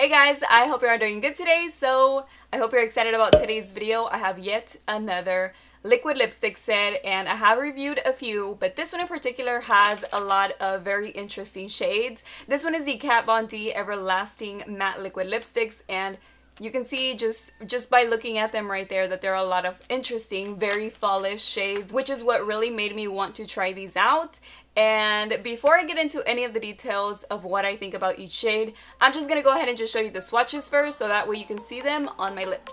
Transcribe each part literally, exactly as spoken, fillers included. Hey guys, I hope you're all doing good today. So I hope you're excited about today's video. I have yet another liquid lipstick set and I have reviewed a few, but this one in particular has a lot of very interesting shades. This one is the Kat Von D Everlasting Matte Liquid Lipsticks, and you can see just just by looking at them right there that there are a lot of interesting, very fallish shades, which is what really made me want to try these out. And before I get into any of the details of what I think about each shade, I'm just gonna go ahead and just show you the swatches first, so that way you can see them on my lips.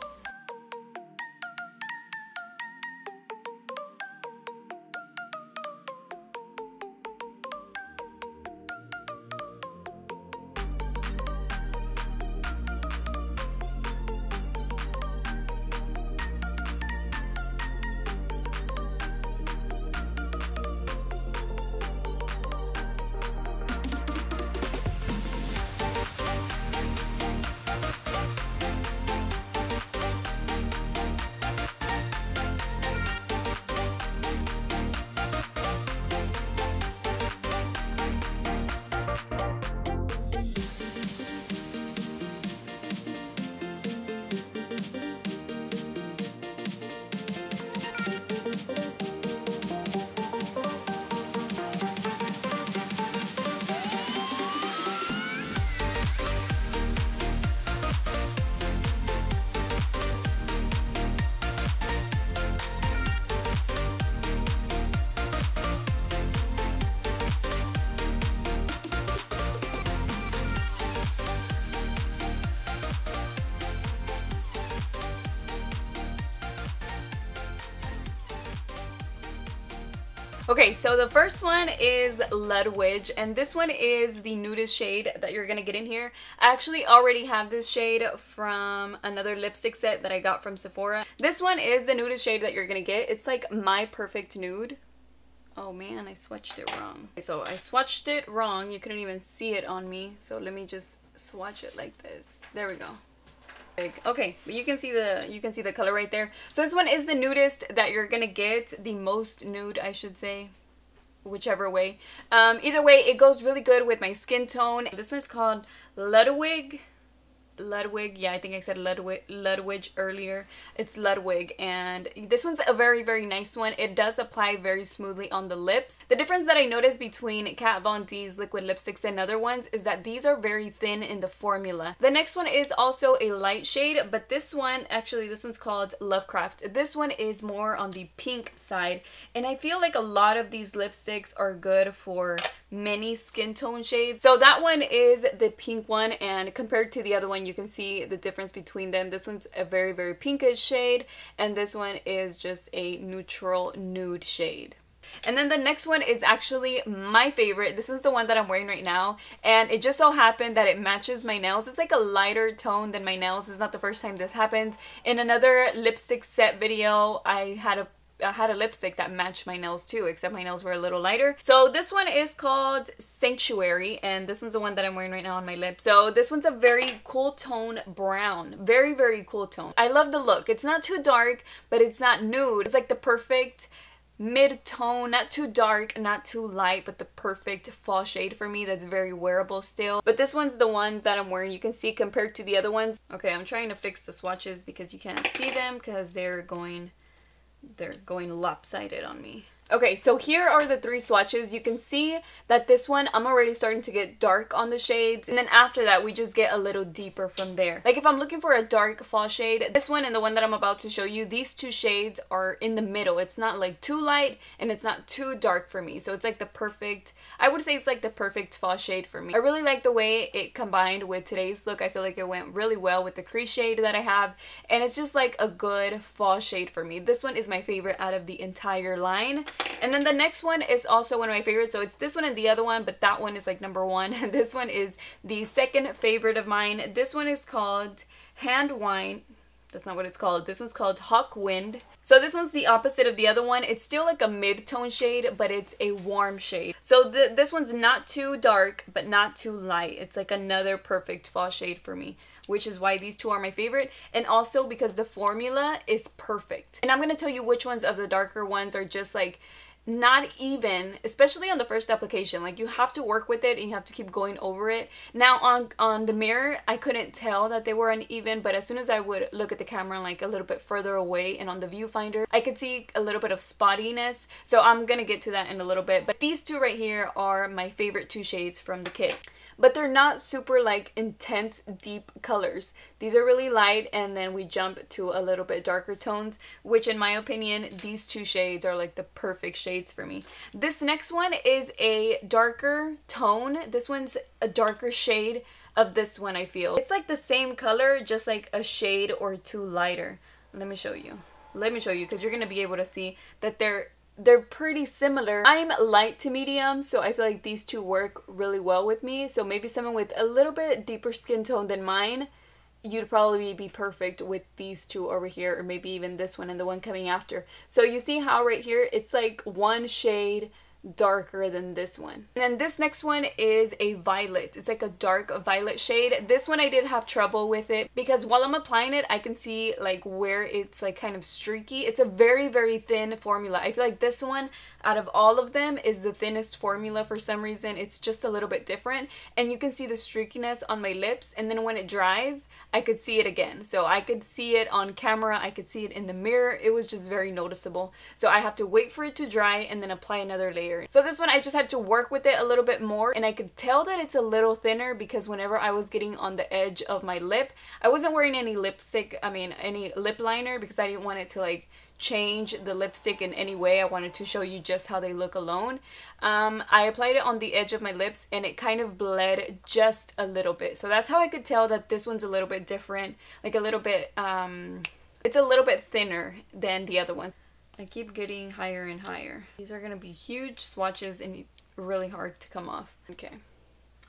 Okay, so the first one is Ludwig, and this one is the nudist shade that you're gonna get in here. I actually already have this shade from another lipstick set that I got from Sephora. This one is the nudist shade that you're gonna get. It's like My Perfect Nude. Oh man, I swatched it wrong. Okay, so I swatched it wrong. You couldn't even see it on me. So let me just swatch it like this. There we go. Okay, but you can see the you can see the color right there. So this one is the nudest that you're gonna get, the most nude I should say, whichever way. Um, either way, it goes really good with my skin tone. This one's called Ludwig. Ludwig, yeah, I think I said Ludwig, Ludwig earlier. It's Ludwig, and this one's a very, very nice one. It does apply very smoothly on the lips. The difference that I noticed between Kat Von D's liquid lipsticks and other ones is that these are very thin in the formula. The next one is also a light shade, but this one, actually this one's called Lovecraft. This one is more on the pink side, and I feel like a lot of these lipsticks are good for many skin tone shades. So that one is the pink one, and compared to the other one, you can see the difference between them. This one's a very, very pinkish shade, and this one is just a neutral nude shade. And then the next one is actually my favorite. This one's the one that I'm wearing right now, and it just so happened that it matches my nails. It's like a lighter tone than my nails. It's not the first time this happens. In another lipstick set video, I had a I had a lipstick that matched my nails too, except my nails were a little lighter. So this one is called Sanctuary, and this one's the one that I'm wearing right now on my lips. So this one's a very cool tone brown. Very, very cool tone. I love the look. It's not too dark, but it's not nude. It's like the perfect mid-tone, not too dark, not too light, but the perfect fall shade for me that's very wearable still. But this one's the one that I'm wearing. You can see compared to the other ones. Okay, I'm trying to fix the swatches because you can't see them because they're going... they're going lopsided on me. Okay, so here are the three swatches. You can see that this one, I'm already starting to get dark on the shades, and then after that we just get a little deeper from there. Like if I'm looking for a dark fall shade, this one and the one that I'm about to show you, these two shades are in the middle. It's not like too light and it's not too dark for me. So it's like the perfect, I would say it's like the perfect fall shade for me. I really like the way it combined with today's look. I feel like it went really well with the crease shade that I have, and it's just like a good fall shade for me. This one is my favorite out of the entire line. And then the next one is also one of my favorites. So it's this one and the other one, but that one is like number one. And this one is the second favorite of mine. This one is called Hand Wine. That's not what it's called. This one's called Hawkwind. So this one's the opposite of the other one. It's still like a mid-tone shade, but it's a warm shade. So th this one's not too dark, but not too light. It's like another perfect fall shade for me, which is why these two are my favorite, and also because the formula is perfect. And I'm gonna tell you which ones of the darker ones are just like not even, especially on the first application, like you have to work with it and you have to keep going over it. Now on on the mirror, I couldn't tell that they were uneven, but as soon as I would look at the camera like a little bit further away and on the viewfinder, I could see a little bit of spottiness. So I'm gonna get to that in a little bit, but these two right here are my favorite two shades from the kit. But they're not super like intense deep colors. These are really light, and then we jump to a little bit darker tones, which in my opinion these two shades are like the perfect shades for me. This next one is a darker tone. This one's a darker shade of this one, I feel. It's like the same color, just like a shade or two lighter. Let me show you. Let me show you, because you're gonna be able to see that they're They're pretty similar. I'm light to medium, so I feel like these two work really well with me. So maybe someone with a little bit deeper skin tone than mine, you'd probably be perfect with these two over here, or maybe even this one and the one coming after. So you see how right here, it's like one shade darker than this one. And then this next one is a violet. It's like a dark violet shade. This one I did have trouble with it, because while I'm applying it, I can see like where it's like kind of streaky. It's a very, very thin formula. I feel like this one out of all of them is the thinnest formula for some reason. It's just a little bit different, and you can see the streakiness on my lips, and then when it dries, I could see it again. So I could see it on camera, I could see it in the mirror. It was just very noticeable. So I have to wait for it to dry and then apply another layer. So this one I just had to work with it a little bit more, and I could tell that it's a little thinner because whenever I was getting on the edge of my lip, I wasn't wearing any lipstick, I mean any lip liner, because I didn't want it to like change the lipstick in any way. I wanted to show you just how they look alone. Um, I applied it on the edge of my lips and it kind of bled just a little bit. So that's how I could tell that this one's a little bit different, like a little bit, um, it's a little bit thinner than the other one. I keep getting higher and higher. These are gonna be huge swatches and really hard to come off. Okay,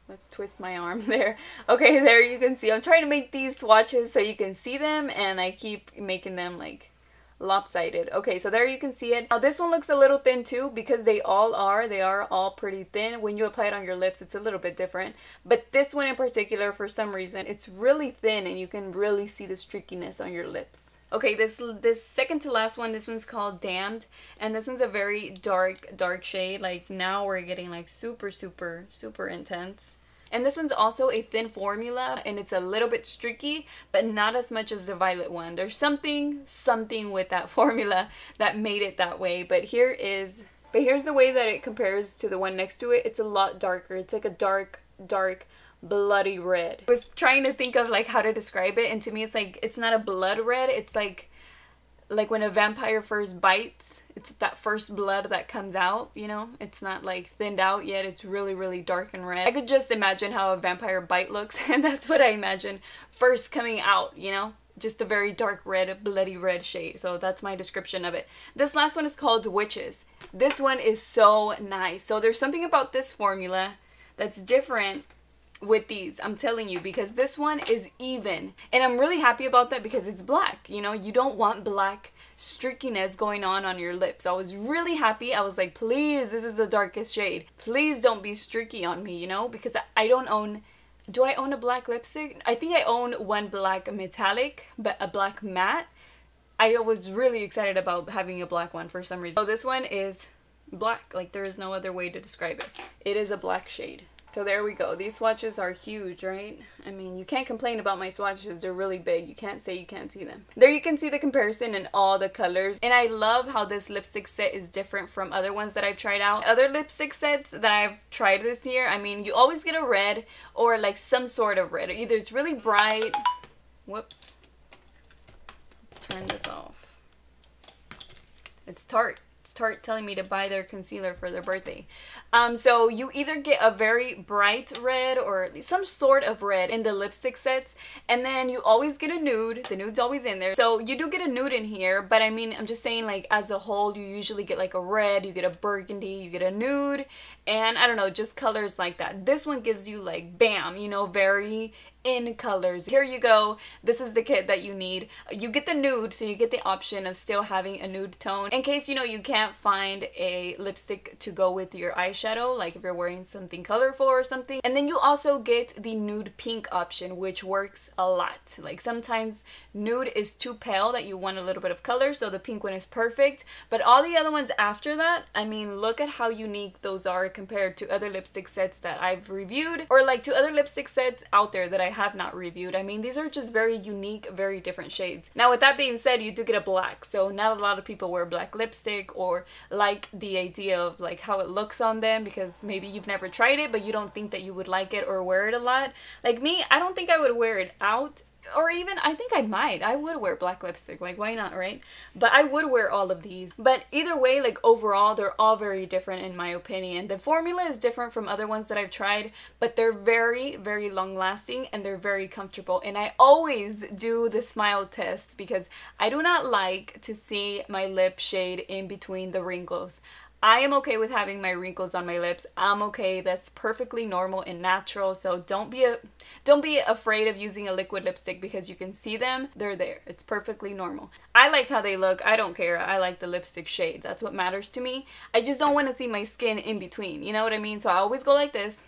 let's twist my arm there. Okay, there you can see. I'm trying to make these swatches so you can see them, and I keep making them like lopsided. Okay, so there you can see it. Now this one looks a little thin too, because they all are. They are all pretty thin. When you apply it on your lips, it's a little bit different. But this one in particular, for some reason, it's really thin and you can really see the streakiness on your lips. Okay, this this second to last one, this one's called Damned, and this one's a very dark, dark shade. Like now we're getting like super, super, super intense. And this one's also a thin formula, and it's a little bit streaky, but not as much as the violet one. There's something, something with that formula that made it that way, but here is, but here's the way that it compares to the one next to it. It's a lot darker. It's like a dark, dark bloody red. I was trying to think of like how to describe it, and to me it's like, it's not a blood red. It's like, like when a vampire first bites, it's that first blood that comes out, you know? It's not like thinned out yet, it's really, really dark and red. I could just imagine how a vampire bite looks, and that's what I imagine first coming out, you know? Just a very dark red, bloody red shade. So that's my description of it. This last one is called Witches. This one is so nice. So there's something about this formula that's different with these, I'm telling you, because this one is even, and I'm really happy about that because it's black. You know, you don't want black streakiness going on on your lips. I was really happy. I was like, please, this is the darkest shade, please don't be streaky on me, you know, because I don't own, do I own a black lipstick? I think I own one black metallic, but a black matte, I was really excited about having a black one for some reason. So this one is black, like there is no other way to describe it. It is a black shade. So there we go. These swatches are huge, right? I mean, you can't complain about my swatches. They're really big. You can't say you can't see them. There you can see the comparison in all the colors. And I love how this lipstick set is different from other ones that I've tried out. Other lipstick sets that I've tried this year, I mean, you always get a red or like some sort of red. Either it's really bright. Whoops. Let's turn this off. It's Tarte. Tarte telling me to buy their concealer for their birthday. Um, so you either get a very bright red or some sort of red in the lipstick sets, and then you always get a nude. The nude's always in there. So you do get a nude in here, but I mean, I'm just saying like as a whole, you usually get like a red, you get a burgundy, you get a nude, and I don't know, just colors like that. This one gives you like, bam, you know, very in colors. Here you go. This is the kit that you need. You get the nude, so you get the option of still having a nude tone in case, you know, you can't find a lipstick to go with your eyeshadow, like if you're wearing something colorful or something. And then you also get the nude pink option, which works a lot. Like sometimes nude is too pale that you want a little bit of color, so the pink one is perfect. But all the other ones after that, I mean, look at how unique those are compared to other lipstick sets that I've reviewed, or like to other lipstick sets out there that I have not reviewed. I mean, these are just very unique, very different shades. Now with that being said, you do get a black, so not a lot of people wear black lipstick or like the idea of like how it looks on them, because maybe you've never tried it but you don't think that you would like it or wear it a lot. Like me, I don't think I would wear it out, or even I think I might. I would wear black lipstick, like why not, right? But I would wear all of these. But either way, like overall, they're all very different in my opinion. The formula is different from other ones that I've tried, but they're very, very long lasting and they're very comfortable. And I always do the smile test because I do not like to see my lip shade in between the wrinkles. I am okay with having my wrinkles on my lips. I'm okay. That's perfectly normal and natural. So don't be a, don't be afraid of using a liquid lipstick because you can see them. They're there. It's perfectly normal. I like how they look. I don't care. I like the lipstick shade. That's what matters to me. I just don't want to see my skin in between. You know what I mean? So I always go like this.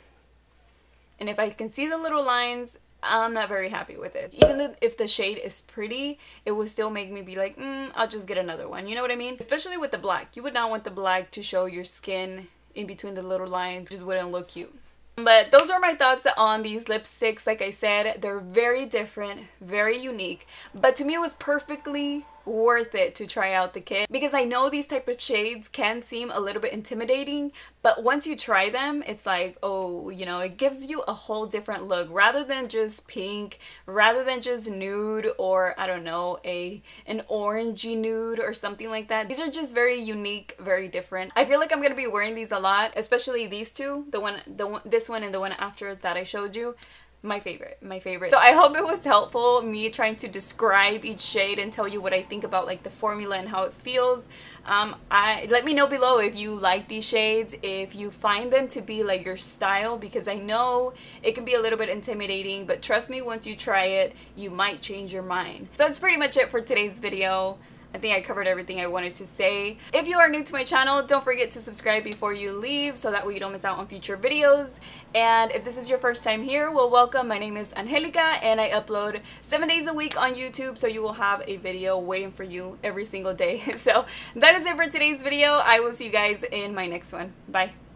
And if I can see the little lines, I'm not very happy with it. Even though if the shade is pretty, it will still make me be like, mm, I'll just get another one. You know what I mean? Especially with the black. You would not want the black to show your skin in between the little lines. It just wouldn't look cute. But those are my thoughts on these lipsticks. Like I said, they're very different, very unique. But to me, it was perfectly worth it to try out the kit, because I know these type of shades can seem a little bit intimidating, but once you try them, it's like, oh, you know, it gives you a whole different look rather than just pink, rather than just nude, or I don't know, a an orangey nude or something like that. These are just very unique, very different. I feel like I'm gonna be wearing these a lot, especially these two, the one, the one, this one and the one after that I showed you. My favorite, my favorite. So I hope it was helpful, me trying to describe each shade and tell you what I think about like the formula and how it feels. Um, I let me know below if you like these shades, if you find them to be like your style, because I know it can be a little bit intimidating, but trust me, once you try it, you might change your mind. So that's pretty much it for today's video. I think I covered everything I wanted to say. If you are new to my channel, don't forget to subscribe before you leave so that way you don't miss out on future videos. And if this is your first time here, well, welcome. My name is Angelica and I upload seven days a week on YouTube, so you will have a video waiting for you every single day. So that is it for today's video. I will see you guys in my next one. Bye.